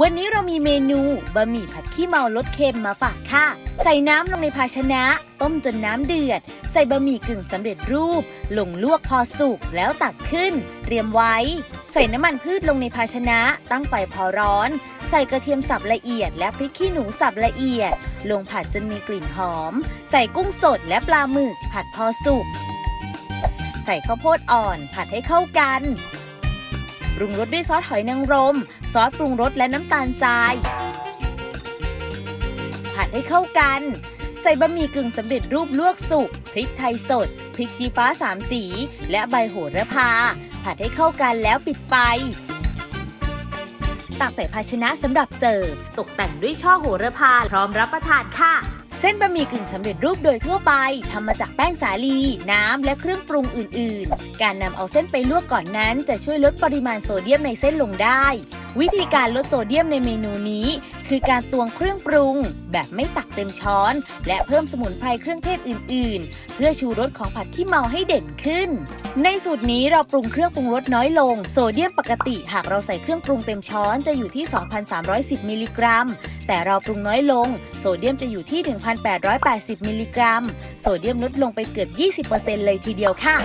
วันนี้เรามีเมนูบะหมี่ผัดขี้เมารสเค็มมาฝากค่ะใส่น้ำลงในภาชนะต้มจนน้ำเดือดใส่บะหมี่กึ่งสำเร็จรูปลงลวกพอสุกแล้วตักขึ้นเตรียมไว้ใส่น้ำมันพืชลงในภาชนะตั้งไฟพอร้อนใส่กระเทียมสับละเอียดและพริกขี้หนูสับละเอียดลงผัดจนมีกลิ่นหอมใส่กุ้งสดและปลาหมึกผัดพอสุกใส่ข้าวโพดอ่อนผัดให้เข้ากันปรุงรสด้วยซอสหอยนางรมซอสปรุงรสและน้ำตาลทรายผัดให้เข้ากันใส่บะหมี่กึ่งสำเร็จรูปลวกสุกพริกไทยสดพริกชี้ฟ้า3สีและใบโหระพาผัดให้เข้ากันแล้วปิดไฟตักใส่ภาชนะสำหรับเสิร์ฟตกแต่งด้วยช่อโหระพาพร้อมรับประทานค่ะเส้นบะหมี่กึ่งสำเร็จรูปโดยทั่วไปทำมาจากแป้งสาลีน้ำและเครื่องปรุงอื่นๆการนำเอาเส้นไปลวกก่อนนั้นจะช่วยลดปริมาณโซเดียมในเส้นลงได้วิธีการลดโซเดียมในเมนูนี้คือการตวงเครื่องปรุงแบบไม่ตักเต็มช้อนและเพิ่มสมุนไพรเครื่องเทศอื่นๆเพื่อชูรสของผัดขี้เมาให้เด่นขึ้นในสูตรนี้เราปรุงเครื่องปรุงรสน้อยลงโซเดียมปกติหากเราใส่เครื่องปรุงเต็มช้อนจะอยู่ที่ 2,310 มิลลิกรัมแต่เราปรุงน้อยลงโซเดียมจะอยู่ที่ 1,880 มิลลิกรัมโซเดียมลดลงไปเกือบ 20% เลยทีเดียวค่ะ